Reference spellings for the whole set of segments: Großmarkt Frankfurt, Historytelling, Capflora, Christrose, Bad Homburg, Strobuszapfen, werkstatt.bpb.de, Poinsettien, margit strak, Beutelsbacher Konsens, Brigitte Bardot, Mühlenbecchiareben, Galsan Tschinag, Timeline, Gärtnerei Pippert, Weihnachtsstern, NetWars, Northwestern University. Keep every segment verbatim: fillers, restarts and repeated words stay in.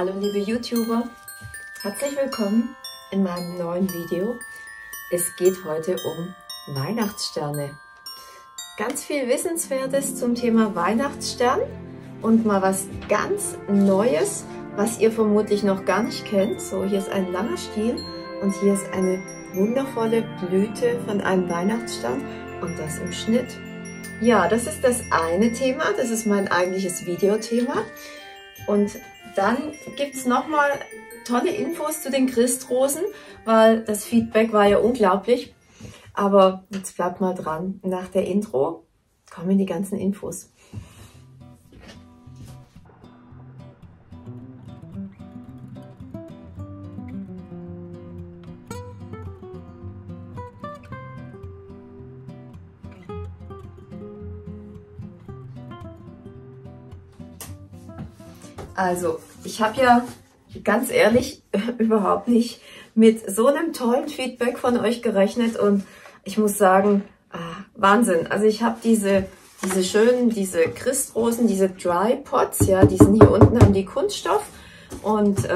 Hallo liebe YouTuber, herzlich willkommen in meinem neuen Video. Es geht heute um Weihnachtssterne. Ganz viel Wissenswertes zum Thema Weihnachtsstern und mal was ganz Neues, was ihr vermutlich noch gar nicht kennt. So, hier ist ein langer Stiel und hier ist eine wundervolle Blüte von einem Weihnachtsstern und das im Schnitt. Ja, das ist das eine Thema, das ist mein eigentliches Videothema. Und dann gibt es nochmal tolle Infos zu den Christrosen, weil das Feedback war ja unglaublich. Aber jetzt bleibt mal dran. Nach der Intro kommen die ganzen Infos. Also, ich habe ja ganz ehrlich überhaupt nicht mit so einem tollen Feedback von euch gerechnet und ich muss sagen, ah, Wahnsinn. Also ich habe diese, diese schönen, diese Christrosen, diese Dry Pots, ja, die sind hier unten, haben die Kunststoff und äh,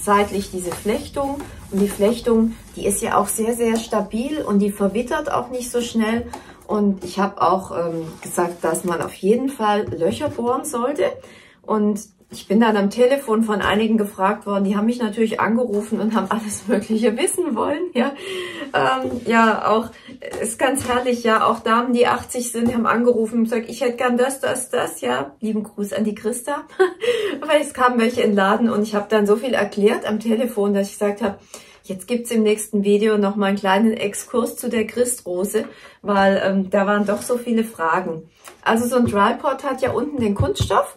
seitlich diese Flechtung. Und die Flechtung, die ist ja auch sehr, sehr stabil und die verwittert auch nicht so schnell. Und ich habe auch ähm, gesagt, dass man auf jeden Fall Löcher bohren sollte. Und ich bin dann am Telefon von einigen gefragt worden, die haben mich natürlich angerufen und haben alles Mögliche wissen wollen. Ja, ähm, ja auch, ist ganz herrlich, ja, auch Damen, die achtzig sind, haben angerufen und gesagt, ich hätte gern das, das, das, ja, lieben Gruß an die Christa. Weil es kamen welche in den Laden und ich habe dann so viel erklärt am Telefon, dass ich gesagt habe, jetzt gibt's im nächsten Video nochmal einen kleinen Exkurs zu der Christrose, weil ähm, da waren doch so viele Fragen. Also so ein Drypot hat ja unten den Kunststoff.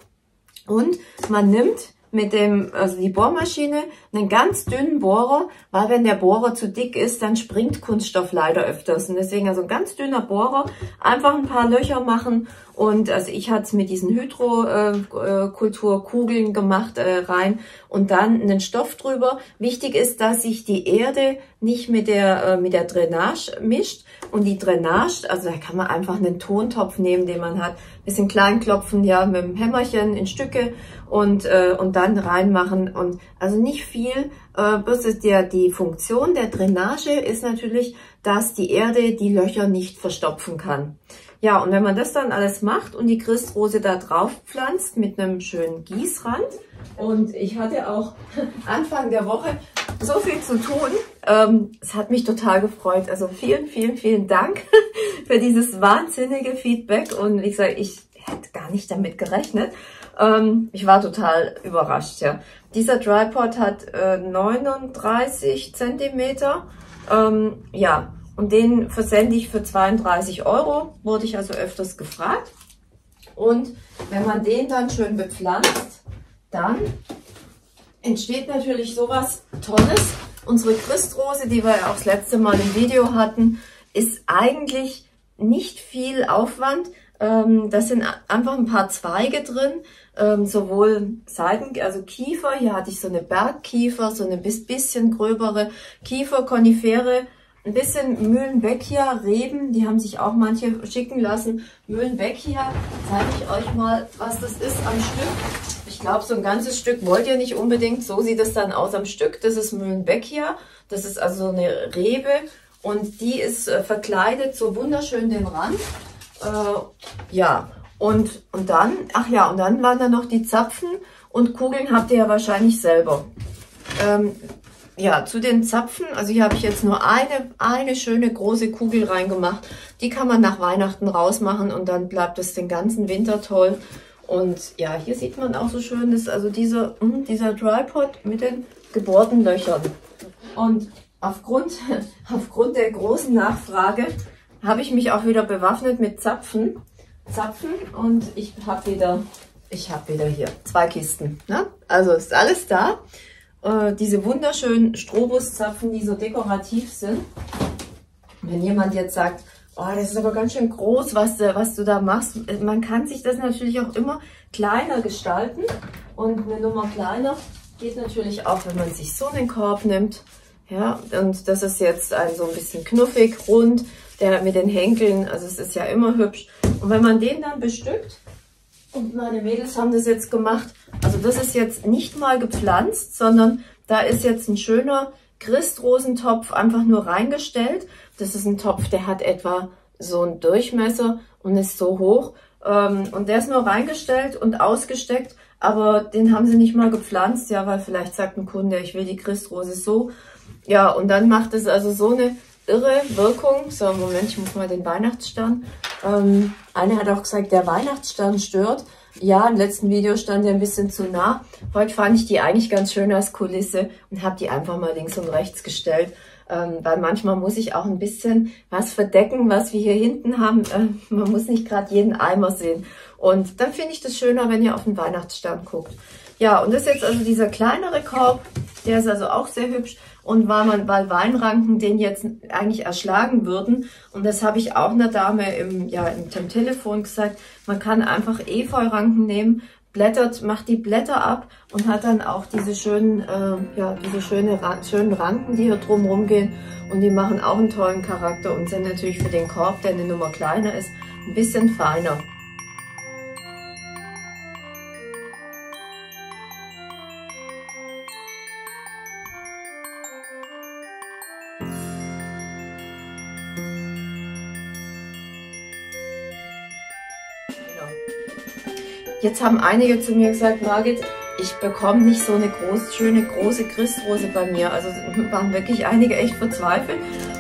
Und man nimmt mit dem, also die Bohrmaschine, einen ganz dünnen Bohrer, weil wenn der Bohrer zu dick ist, dann springt Kunststoff leider öfters. Und deswegen also ein ganz dünner Bohrer, einfach ein paar Löcher machen. Und also ich hatte es mit diesen Hydrokulturkugeln gemacht äh, rein und dann einen Stoff drüber. Wichtig ist, dass sich die Erde nicht mit der äh, mit der Drainage mischt. Und die Drainage, also da kann man einfach einen Tontopf nehmen, den man hat, ein bisschen klein klopfen, ja, mit dem Hämmerchen in Stücke und äh, und dann reinmachen. Und also nicht viel. Äh, bloß ist ja die Funktion der Drainage ist natürlich, dass die Erde die Löcher nicht verstopfen kann. Ja, und wenn man das dann alles macht und die Christrose da drauf pflanzt mit einem schönen Gießrand. Und ich hatte auch Anfang der Woche so viel zu tun. Ähm, es hat mich total gefreut. Also vielen, vielen, vielen Dank für dieses wahnsinnige Feedback. Und ich sage, ich hätte gar nicht damit gerechnet. Ähm, ich war total überrascht. Ja. Dieser Drypot hat äh, neununddreißig Zentimeter. Ähm, ja. Und den versende ich für zweiunddreißig Euro, wurde ich also öfters gefragt. Und wenn man den dann schön bepflanzt, dann entsteht natürlich sowas Tolles. Unsere Christrose, die wir ja auch das letzte Mal im Video hatten, ist eigentlich nicht viel Aufwand. Ähm, das sind einfach ein paar Zweige drin, ähm, sowohl Seiten, also Kiefer, hier hatte ich so eine Bergkiefer, so eine bisschen gröbere Kiefer, Konifere, ein bisschen Mühlenbecchiareben, die haben sich auch manche schicken lassen. Mühlenbecchiar, zeige ich euch mal, was das ist am Stück. Ich glaube, so ein ganzes Stück wollt ihr nicht unbedingt. So sieht es dann aus am Stück. Das ist Mühlenbecchiar. Das ist also eine Rebe und die ist äh, verkleidet so wunderschön den Rand. Äh, ja, und, und dann, ach ja, und dann waren da noch die Zapfen und Kugeln habt ihr ja wahrscheinlich selber. Ähm, Ja, zu den Zapfen, also hier habe ich jetzt nur eine, eine schöne große Kugel reingemacht. Die kann man nach Weihnachten rausmachen und dann bleibt es den ganzen Winter toll. Und ja, hier sieht man auch so schön, dass also dieser, dieser Drypot mit den gebohrten Löchern. Und aufgrund, aufgrund der großen Nachfrage habe ich mich auch wieder bewaffnet mit Zapfen. Zapfen und ich habe wieder, ich habe wieder hier zwei Kisten. Ne? Also ist alles da. Diese wunderschönen Strobuszapfen, die so dekorativ sind. Wenn jemand jetzt sagt, oh, das ist aber ganz schön groß, was, was du da machst. Man kann sich das natürlich auch immer kleiner gestalten. Und eine Nummer kleiner geht natürlich auch, wenn man sich so einen Korb nimmt. Ja, und das ist jetzt ein so ein bisschen knuffig, rund, der mit den Henkeln, also es ist ja immer hübsch. Und wenn man den dann bestückt, und meine Mädels haben das jetzt gemacht, also Also das ist jetzt nicht mal gepflanzt, sondern da ist jetzt ein schöner Christrosentopf einfach nur reingestellt. Das ist ein Topf, der hat etwa so einen Durchmesser und ist so hoch. Und der ist nur reingestellt und ausgesteckt, aber den haben sie nicht mal gepflanzt, ja, weil vielleicht sagt ein Kunde, ich will die Christrose so. Ja, und dann macht es also so eine irre Wirkung. So, Moment, ich muss mal den Weihnachtsstern. Ähm, eine hat auch gesagt, der Weihnachtsstern stört. Ja, im letzten Video stand er ein bisschen zu nah. Heute fand ich die eigentlich ganz schön als Kulisse und habe die einfach mal links und rechts gestellt. Ähm, weil manchmal muss ich auch ein bisschen was verdecken, was wir hier hinten haben. Ähm, man muss nicht gerade jeden Eimer sehen. Und dann finde ich das schöner, wenn ihr auf den Weihnachtsstern guckt. Ja, und das ist jetzt also dieser kleinere Korb. Der ist also auch sehr hübsch. Und weil, man, weil Weinranken den jetzt eigentlich erschlagen würden, und das habe ich auch einer Dame im, ja, im Telefon gesagt, man kann einfach Efeuranken nehmen, blättert, macht die Blätter ab und hat dann auch diese schönen, äh, ja, diese schöne, schönen Ranken, die hier drumherum gehen, und die machen auch einen tollen Charakter und sind natürlich für den Korb, der eine Nummer kleiner ist, ein bisschen feiner. Jetzt haben einige zu mir gesagt, Margit, ich bekomme nicht so eine groß, schöne, große Christrose bei mir. Also waren wirklich einige echt verzweifelt.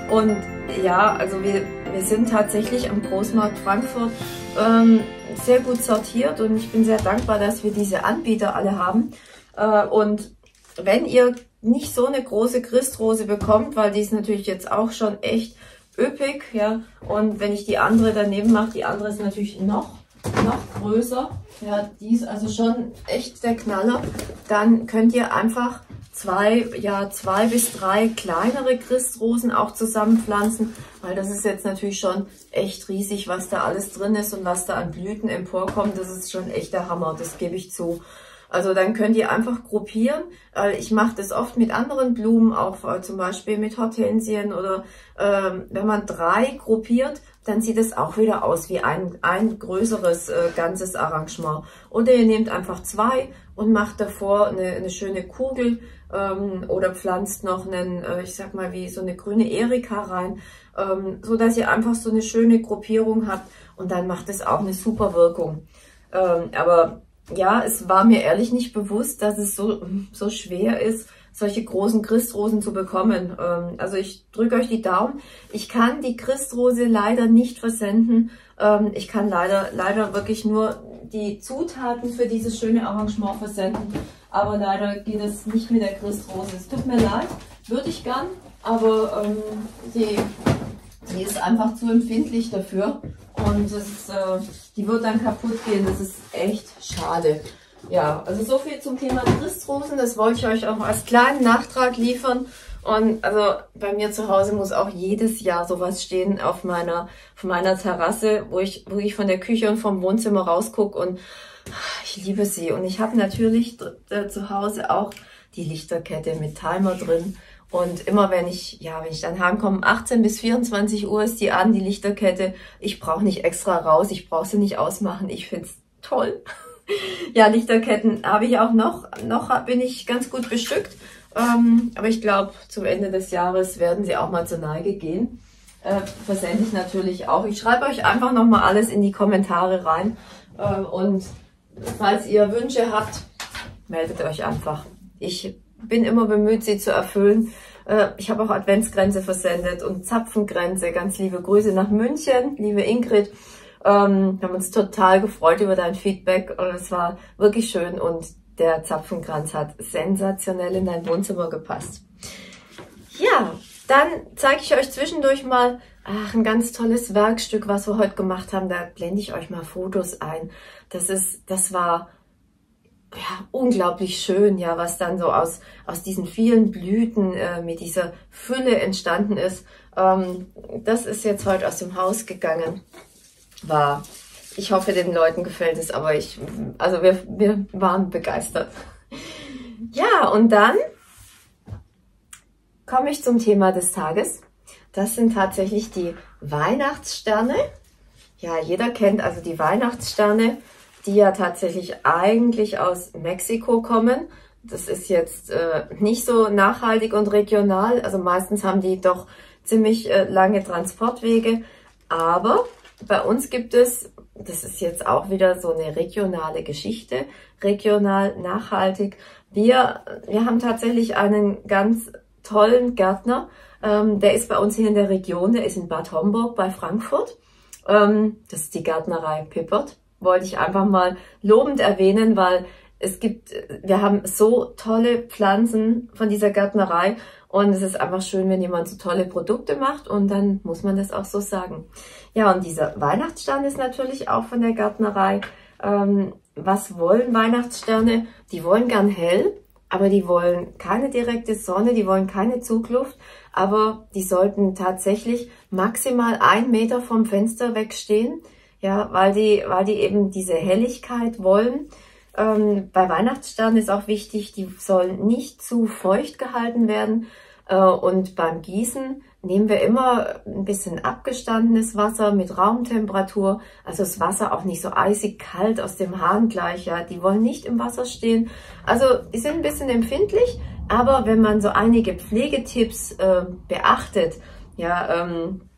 Und ja, also wir, wir sind tatsächlich am Großmarkt Frankfurt ähm, sehr gut sortiert. Und ich bin sehr dankbar, dass wir diese Anbieter alle haben. Äh, und wenn ihr nicht so eine große Christrose bekommt, weil die ist natürlich jetzt auch schon echt üppig, ja, und wenn ich die andere daneben mache, die andere ist natürlich noch noch größer, ja, die ist also schon echt der Knaller, dann könnt ihr einfach zwei, ja, zwei bis drei kleinere Christrosen auch zusammenpflanzen, weil das ist jetzt natürlich schon echt riesig, was da alles drin ist und was da an Blüten emporkommt, das ist schon echt der Hammer, das gebe ich zu. Also dann könnt ihr einfach gruppieren. Ich mache das oft mit anderen Blumen, auch zum Beispiel mit Hortensien, oder ähm, wenn man drei gruppiert, dann sieht es auch wieder aus wie ein, ein größeres äh, ganzes Arrangement. Oder ihr nehmt einfach zwei und macht davor eine, eine schöne Kugel ähm, oder pflanzt noch einen, äh, ich sag mal, wie so eine grüne Erika rein, ähm, so dass ihr einfach so eine schöne Gruppierung habt, und dann macht es auch eine super Wirkung. Ähm, aber ja, es war mir ehrlich nicht bewusst, dass es so, so schwer ist, solche großen Christrosen zu bekommen. Ähm, also ich drücke euch die Daumen. Ich kann die Christrose leider nicht versenden. Ähm, ich kann leider, leider wirklich nur die Zutaten für dieses schöne Arrangement versenden. Aber leider geht es nicht mit der Christrose. Es tut mir leid, würde ich gern, aber ähm, die, die ist einfach zu empfindlich dafür. Und das, äh, die wird dann kaputt gehen. Das ist echt schade. Ja, also so viel zum Thema Christrosen. Das wollte ich euch auch als kleinen Nachtrag liefern. Und also bei mir zu Hause muss auch jedes Jahr sowas stehen auf meiner, auf meiner Terrasse, wo ich wirklich von der Küche und vom Wohnzimmer rausgucke. Und ich liebe sie. Und ich habe natürlich äh, zu Hause auch die Lichterkette mit Timer drin. Und immer wenn ich, ja, wenn ich dann heimkomme, achtzehn bis vierundzwanzig Uhr ist die an, die Lichterkette. Ich brauche nicht extra raus, ich brauche sie nicht ausmachen. Ich finde es toll. Ja, Lichterketten habe ich auch noch. Noch bin ich ganz gut bestückt. Ähm, aber ich glaube, zum Ende des Jahres werden sie auch mal zur Neige gehen. Äh, versende ich natürlich auch. Ich schreibe euch einfach nochmal alles in die Kommentare rein. Äh, und falls ihr Wünsche habt, meldet euch einfach. Ich bin immer bemüht, sie zu erfüllen. Ich habe auch Adventsgrenze versendet und Zapfengrenze. Ganz liebe Grüße nach München, liebe Ingrid. Wir haben uns total gefreut über dein Feedback. Es war wirklich schön, und der Zapfenkranz hat sensationell in dein Wohnzimmer gepasst. Ja, dann zeige ich euch zwischendurch mal, ach, ein ganz tolles Werkstück, was wir heute gemacht haben. Da blende ich euch mal Fotos ein. Das ist, das war... ja, unglaublich schön, ja, was dann so aus, aus diesen vielen Blüten äh, mit dieser Fülle entstanden ist. Ähm, das ist jetzt heute aus dem Haus gegangen. War, ich hoffe, den Leuten gefällt es, aber ich, also wir, wir waren begeistert. Ja, und dann komme ich zum Thema des Tages. Das sind tatsächlich die Weihnachtssterne. Ja, jeder kennt also die Weihnachtssterne. die ja tatsächlich eigentlich aus Mexiko kommen. Das ist jetzt äh, nicht so nachhaltig und regional. Also meistens haben die doch ziemlich äh, lange Transportwege. Aber bei uns gibt es, das ist jetzt auch wieder so eine regionale Geschichte, regional, nachhaltig. Wir, wir haben tatsächlich einen ganz tollen Gärtner. Ähm, der ist bei uns hier in der Region, der ist in Bad Homburg bei Frankfurt. Ähm, das ist die Gärtnerei Pippert. Wollte ich einfach mal lobend erwähnen, weil es gibt, wir haben so tolle Pflanzen von dieser Gärtnerei und es ist einfach schön, wenn jemand so tolle Produkte macht und dann muss man das auch so sagen. Ja, und dieser Weihnachtsstern ist natürlich auch von der Gärtnerei. Ähm, was wollen Weihnachtssterne? Die wollen gern hell, aber die wollen keine direkte Sonne, die wollen keine Zugluft, aber die sollten tatsächlich maximal einen Meter vom Fenster wegstehen, ja, weil die, weil die eben diese Helligkeit wollen. Ähm, bei Weihnachtssternen ist auch wichtig, die sollen nicht zu feucht gehalten werden. Äh, und beim Gießen nehmen wir immer ein bisschen abgestandenes Wasser mit Raumtemperatur. Also das Wasser auch nicht so eisig kalt aus dem Hahn gleich. Ja. Die wollen nicht im Wasser stehen. Also die sind ein bisschen empfindlich, aber wenn man so einige Pflegetipps äh, beachtet, ja, ähm,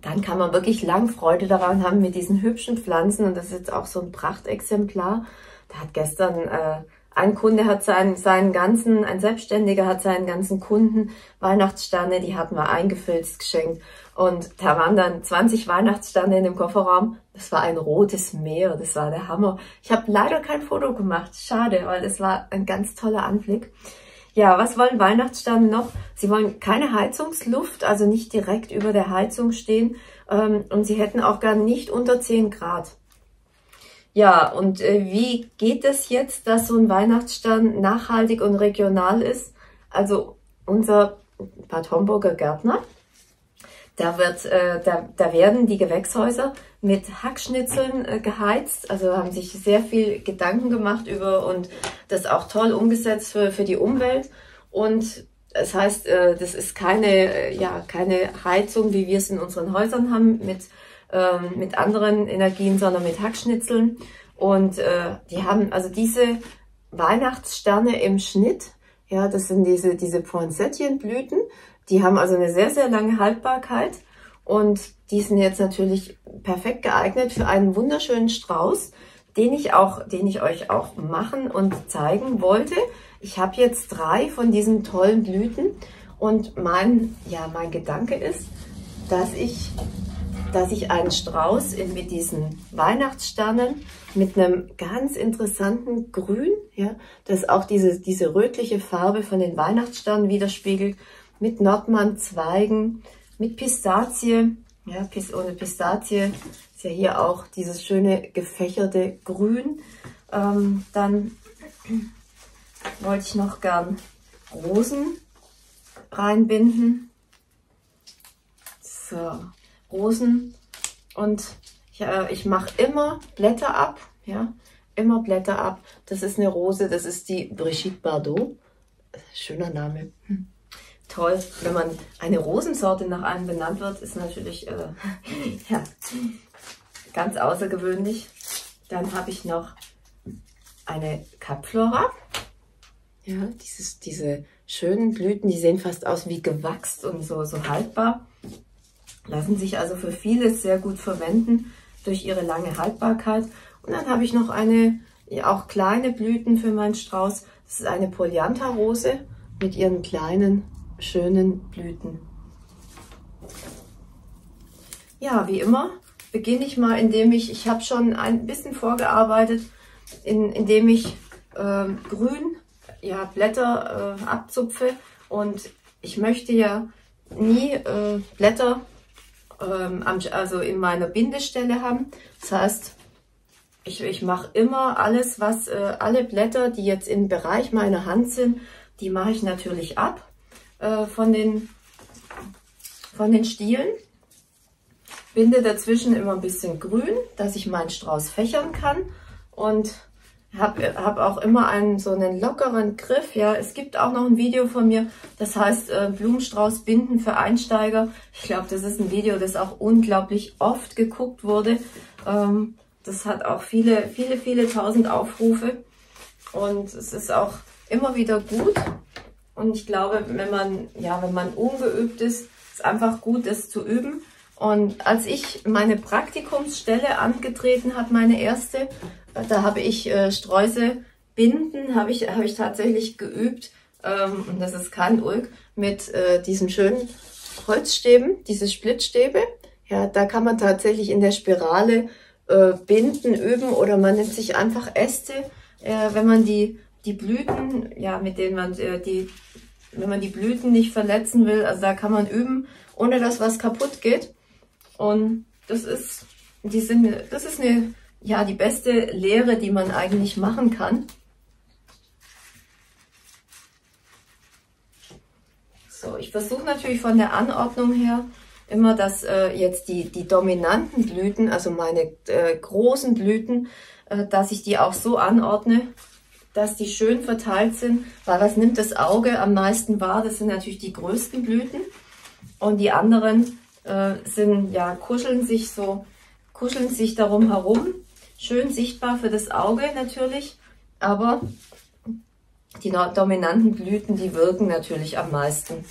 dann kann man wirklich lang Freude daran haben mit diesen hübschen Pflanzen. Und das ist jetzt auch so ein Prachtexemplar. Hat gestern, äh, ein Kunde hat seinen, seinen ganzen, ein Selbstständiger hat seinen ganzen Kunden Weihnachtssterne, die hat man eingefilzt geschenkt. Und da waren dann zwanzig Weihnachtssterne in dem Kofferraum. Das war ein rotes Meer, das war der Hammer. Ich habe leider kein Foto gemacht, schade, weil es war ein ganz toller Anblick. Ja, was wollen Weihnachtssterne noch? Sie wollen keine Heizungsluft, also nicht direkt über der Heizung stehen. Ähm, und sie hätten auch gern nicht unter zehn Grad. Ja, und äh, wie geht es jetzt, dass so ein Weihnachtsstern nachhaltig und regional ist? Also unser Bad Homburger Gärtner, da, wird, äh, da, da werden die Gewächshäuser mit Hackschnitzeln äh, geheizt. Also haben sich sehr viel Gedanken gemacht über und das auch toll umgesetzt für, für die Umwelt. Und das heißt, äh, das ist keine, äh, ja, keine Heizung, wie wir es in unseren Häusern haben, mit mit anderen Energien, sondern mit Hackschnitzeln. Und äh, die haben also diese Weihnachtssterne im Schnitt, ja, das sind diese, diese Poinsettienblüten, die haben also eine sehr, sehr lange Haltbarkeit und die sind jetzt natürlich perfekt geeignet für einen wunderschönen Strauß, den ich auch, den ich euch auch machen und zeigen wollte. Ich habe jetzt drei von diesen tollen Blüten und mein, ja, mein Gedanke ist, dass ich dass ich einen Strauß in, mit diesen Weihnachtssternen, mit einem ganz interessanten Grün, ja, das auch diese, diese rötliche Farbe von den Weihnachtssternen widerspiegelt, mit Nordmann-Zweigen, mit Pistazie, ja, Pist ohne Pistazie ist ja hier auch dieses schöne gefächerte Grün. Ähm, dann wollte ich noch gern Rosen reinbinden. So. Rosen und ja, ich mache immer Blätter ab, ja, immer Blätter ab. Das ist eine Rose, das ist die Brigitte Bardot, schöner Name. Hm. Toll, wenn man eine Rosensorte nach einem benannt wird, ist natürlich äh, ja, ganz außergewöhnlich. Dann habe ich noch eine Capflora, ja, dieses, diese schönen Blüten, die sehen fast aus wie gewachst und so, so haltbar. Lassen sich also für vieles sehr gut verwenden durch ihre lange Haltbarkeit. Und dann habe ich noch eine, ja, auch kleine Blüten für meinen Strauß. Das ist eine Polyantha-Rose mit ihren kleinen, schönen Blüten. Ja, wie immer beginne ich mal, indem ich, ich habe schon ein bisschen vorgearbeitet, in, indem ich äh, grün, ja, Blätter äh, abzupfe. Und ich möchte ja nie äh, Blätter also in meiner Bindestelle haben. Das heißt, ich, ich mache immer alles, was äh, alle Blätter, die jetzt im Bereich meiner Hand sind, die mache ich natürlich ab äh, von, den, von den Stielen. Binde dazwischen immer ein bisschen grün, dass ich meinen Strauß fächern kann und habe hab auch immer einen so einen lockeren Griff. Ja, es gibt auch noch ein Video von mir, das heißt äh, Blumenstrauß binden für Einsteiger. Ich glaube, das ist ein Video, das auch unglaublich oft geguckt wurde. Ähm, Das hat auch viele, viele, viele tausend Aufrufe und es ist auch immer wieder gut. Und ich glaube, wenn man, ja, wenn man ungeübt ist, ist einfach gut, das zu üben. Und als ich meine Praktikumsstelle angetreten habe, meine erste, da habe ich äh, Sträuße binden, habe ich, habe ich tatsächlich geübt, ähm, und das ist kein Ulk, mit äh, diesen schönen Holzstäben, diese Splittstäbe. Ja, da kann man tatsächlich in der Spirale äh, binden, üben, oder man nimmt sich einfach Äste, äh, wenn man die, die Blüten, ja, mit denen man äh, die, wenn man die Blüten nicht verletzen will, also da kann man üben, ohne dass was kaputt geht. Und das ist, die sind, das ist eine, ja, die beste Lehre, die man eigentlich machen kann. So, ich versuche natürlich von der Anordnung her immer, dass äh, jetzt die, die dominanten Blüten, also meine äh, großen Blüten, äh, dass ich die auch so anordne, dass die schön verteilt sind, weil was nimmt das Auge am meisten wahr? Das sind natürlich die größten Blüten, und die anderen äh, sind, ja, kuscheln sich so, kuscheln sich darum herum, schön sichtbar für das Auge natürlich, aber die dominanten Blüten, die wirken natürlich am meisten.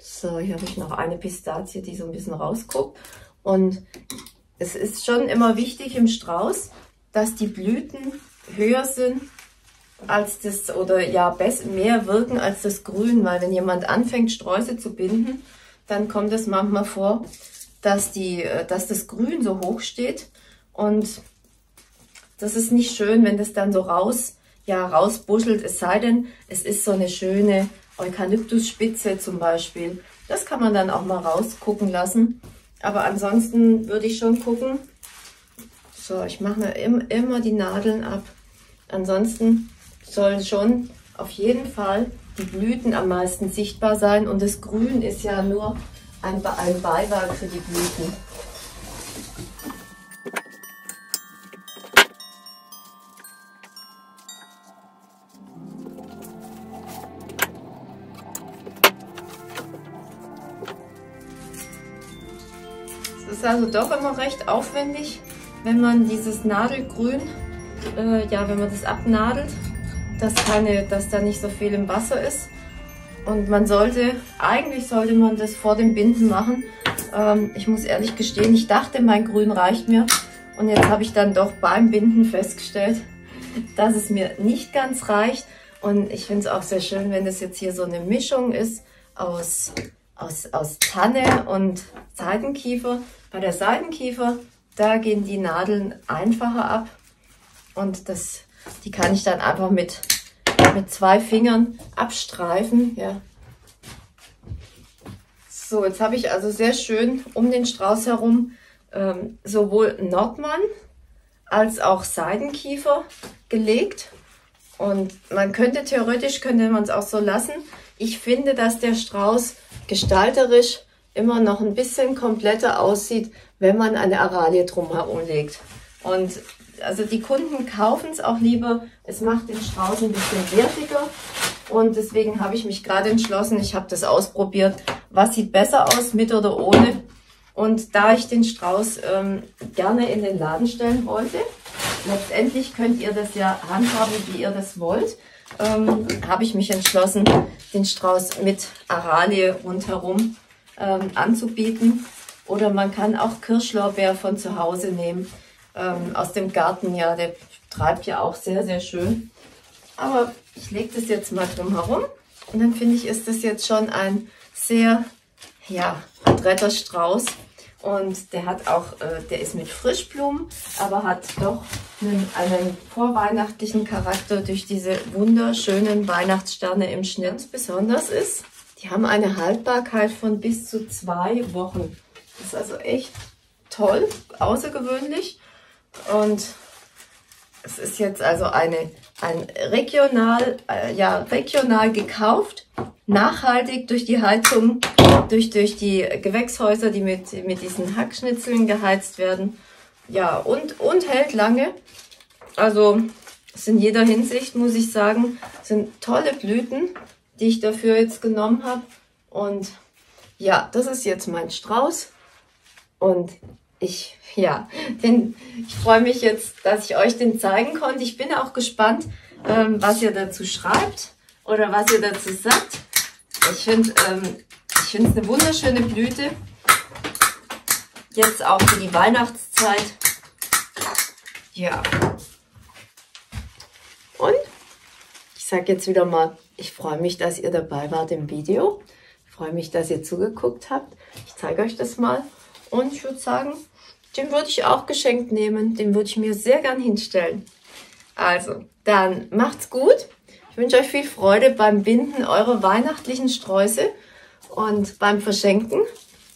So, hier habe ich noch eine Pistazie, die so ein bisschen rausguckt, und es ist schon immer wichtig im Strauß, dass die Blüten höher sind als das, oder ja, mehr wirken als das Grün, weil wenn jemand anfängt, Sträuße zu binden, dann kommt es manchmal vor, dass die, dass das Grün so hoch steht, und das ist nicht schön, wenn das dann so raus, ja, rausbuschelt, es sei denn, es ist so eine schöne Eukalyptusspitze zum Beispiel. Das kann man dann auch mal rausgucken lassen, aber ansonsten würde ich schon gucken. So, ich mache mir immer die Nadeln ab. Ansonsten sollen schon auf jeden Fall die Blüten am meisten sichtbar sein, und das Grün ist ja nur ein Beiwerk für die Blüten. Es ist also doch immer recht aufwendig, wenn man dieses Nadelgrün, äh, ja, wenn man das abnadelt, dass, keine, dass da nicht so viel im Wasser ist. Und man sollte, eigentlich sollte man das vor dem Binden machen. Ähm, ich muss ehrlich gestehen, ich dachte, mein Grün reicht mir. Und jetzt habe ich dann doch beim Binden festgestellt, dass es mir nicht ganz reicht. Und ich finde es auch sehr schön, wenn das jetzt hier so eine Mischung ist aus, aus, aus Tanne und Seidenkiefer. Bei der Seidenkiefer, da gehen die Nadeln einfacher ab, und das, die kann ich dann einfach mit, mit zwei Fingern abstreifen. Ja. So, jetzt habe ich also sehr schön um den Strauß herum ähm, sowohl Nordmann als auch Seidenkiefer gelegt. Und man könnte theoretisch, könnte man es auch so lassen. Ich finde, dass der Strauß gestalterisch immer noch ein bisschen kompletter aussieht, wenn man eine Aralie drumherum legt. Und also die Kunden kaufen es auch lieber, es macht den Strauß ein bisschen wertiger, und deswegen habe ich mich gerade entschlossen, ich habe das ausprobiert, was sieht besser aus, mit oder ohne. Und da ich den Strauß ähm, gerne in den Laden stellen wollte, letztendlich könnt ihr das ja handhaben, wie ihr das wollt, ähm, habe ich mich entschlossen, den Strauß mit Aralie rundherum ähm, anzubieten. Oder man kann auch Kirschlorbeer von zu Hause nehmen, ähm, aus dem Garten, ja, der treibt ja auch sehr, sehr schön. Aber ich lege das jetzt mal drumherum, und dann finde ich, ist das jetzt schon ein sehr, ja, adretter Strauß. Und der hat auch, äh, der ist mit Frischblumen, aber hat doch einen, einen vorweihnachtlichen Charakter durch diese wunderschönen Weihnachtssterne im Schnitt. Ganz besonders ist, die haben eine Haltbarkeit von bis zu zwei Wochen. Das ist also echt toll, außergewöhnlich, und es ist jetzt also eine, ein regional, äh, ja, regional gekauft, nachhaltig durch die Heizung, durch, durch die Gewächshäuser, die mit, mit diesen Hackschnitzeln geheizt werden, ja, und, und hält lange. Also es in jeder Hinsicht, muss ich sagen, sind tolle Blüten, die ich dafür jetzt genommen habe, und ja, das ist jetzt mein Strauß. Und Ich, ja, den, ich freue mich jetzt, dass ich euch den zeigen konnte. Ich bin auch gespannt, ähm, was ihr dazu schreibt oder was ihr dazu sagt. Ich finde ähm, ich finde es eine wunderschöne Blüte. Jetzt auch für die Weihnachtszeit. Ja. Und ich sage jetzt wieder mal, ich freue mich, dass ihr dabei wart im Video. Ich freue mich, dass ihr zugeguckt habt. Ich zeige euch das mal. Und ich würde sagen, den würde ich auch geschenkt nehmen. Den würde ich mir sehr gern hinstellen. Also, dann macht's gut. Ich wünsche euch viel Freude beim Binden eurer weihnachtlichen Sträuße und beim Verschenken.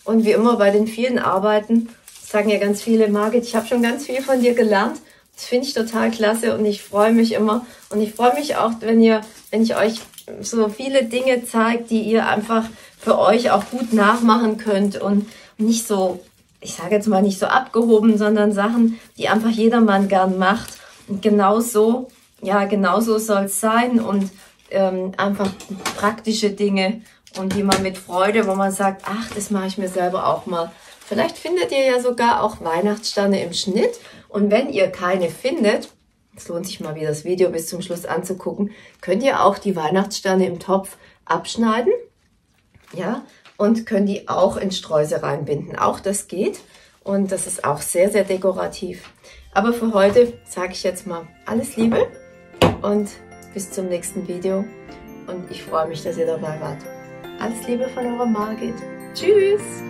Und wie immer bei den vielen Arbeiten, das sagen ja ganz viele, Margit, ich habe schon ganz viel von dir gelernt. Das finde ich total klasse und ich freue mich immer. Und ich freue mich auch, wenn ihr, wenn ich euch so viele Dinge zeige, die ihr einfach für euch auch gut nachmachen könnt und nicht so, ich sage jetzt mal nicht so abgehoben, sondern Sachen, die einfach jedermann gern macht. Und genau so, ja, genau so soll es sein und ähm, einfach praktische Dinge und die man mit Freude, wo man sagt, ach, das mache ich mir selber auch mal. Vielleicht findet ihr ja sogar auch Weihnachtssterne im Schnitt und wenn ihr keine findet, es lohnt sich mal wieder das Video bis zum Schluss anzugucken, könnt ihr auch die Weihnachtssterne im Topf abschneiden, ja, und können die auch in Sträuße reinbinden. Auch das geht und das ist auch sehr, sehr dekorativ. Aber für heute sage ich jetzt mal alles Liebe und bis zum nächsten Video. Und ich freue mich, dass ihr dabei wart. Alles Liebe von eurer Margit. Tschüss!